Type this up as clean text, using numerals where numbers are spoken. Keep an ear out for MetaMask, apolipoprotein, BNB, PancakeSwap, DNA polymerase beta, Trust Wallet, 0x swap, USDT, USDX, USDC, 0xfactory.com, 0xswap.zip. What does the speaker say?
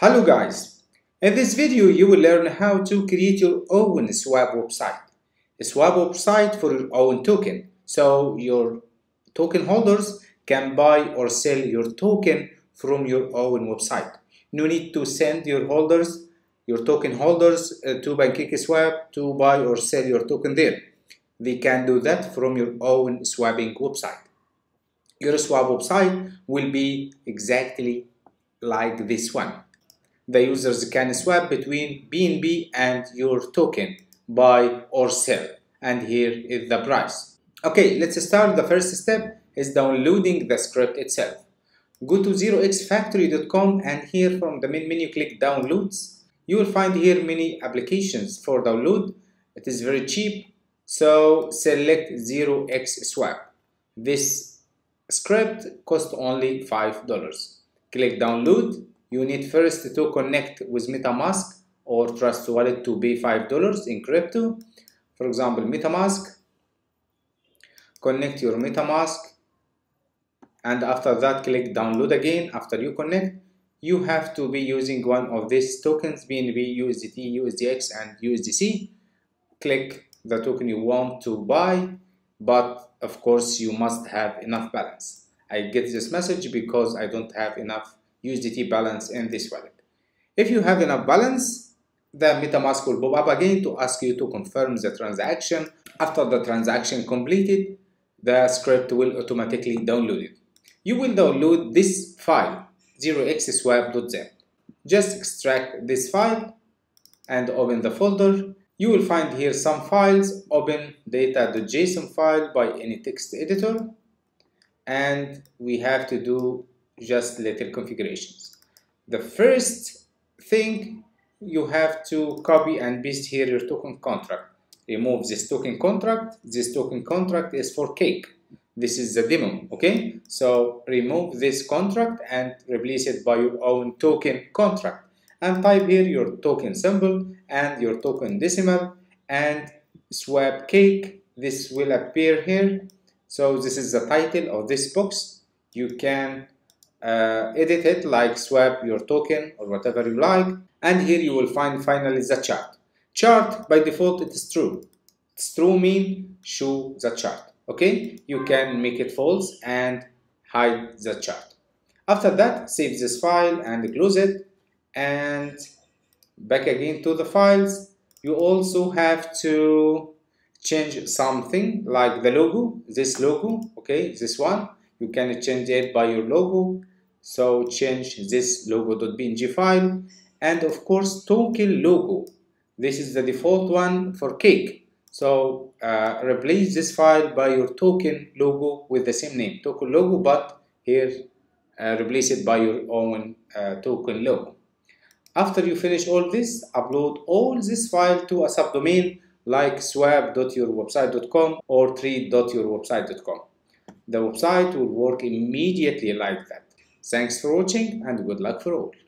Hello guys, in this video you will learn how to create your own swap website. A swap website for your own token, so your token holders can buy or sell your token from your own website. No need to send your token holders to PancakeSwap to buy or sell your token there. They can do that from your own swapping website. Your swap website will be exactly like this one. The users can swap between BNB and your token, buy or sell, and here is the price. Okay, let's start. The first step is downloading the script itself. Go to 0xfactory.com and here from the main menu click downloads. You will find here many applications for download. It is very cheap, so select 0x swap. This script costs only $5. Click download. You need first to connect with MetaMask or Trust Wallet to pay $5 in crypto. For example, MetaMask. Connect your MetaMask, and after that click download again. After you connect, you have to be using one of these tokens: BNB, USDT, USDX, and USDC. Click the token you want to buy, but of course you must have enough balance. I get this message because I don't have enough USDT balance in this wallet. If you have enough balance, the MetaMask will pop up again to ask you to confirm the transaction. After the transaction completed, the script will automatically download it. You will download this file, 0xswap.zip. Just extract this file and open the folder. You will find here some files. Open data.json file by any text editor, and we have to do just little configurations. The first thing, you have to copy and paste here your token contract. Remove this token contract. This token contract is for cake. This is the demo, okay? So remove this contract and replace it by your own token contract, and type here your token symbol and your token decimal and swap cake. This will appear here. So this is the title of this box. You can edit it like swap your token or whatever you like, and here you will find finally the chart. By default it is true. It's true mean show the chart, okay? You can make it false and hide the chart. After that, save this file and close it, and back again to the files. You also have to change something like the logo, this logo, okay, this one. You can change it by your logo, so change this logo.png file, and of course token logo. This is the default one for cake, so replace this file by your token logo with the same name, token logo, but here replace it by your own token logo. After you finish all this, upload all this file to a subdomain like swap.yourwebsite.com or tree.yourwebsite.com. The website will work immediately like that. Thanks for watching and good luck for all.